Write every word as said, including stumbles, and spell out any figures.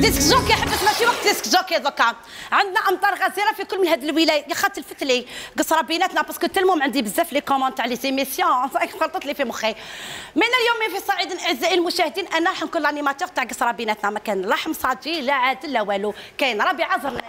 ديسك جوكي حبس ماشي وقت ديسك جوكي دوكا، عندنا امطار غزيره في كل من هاد الولايات. يا خا تلفت لي قصره بيناتنا باسكو تلموم عندي بزاف لي كومون تاع لي سيميسيون خلطت لي في مخي. من اليوم في صعيد اعزائي المشاهدين انا راح نكون لانيماتور تاع قصره بيناتنا، ما كان لا حمصاجي لا عادل لا والو، كاين ربيعه زرناجي.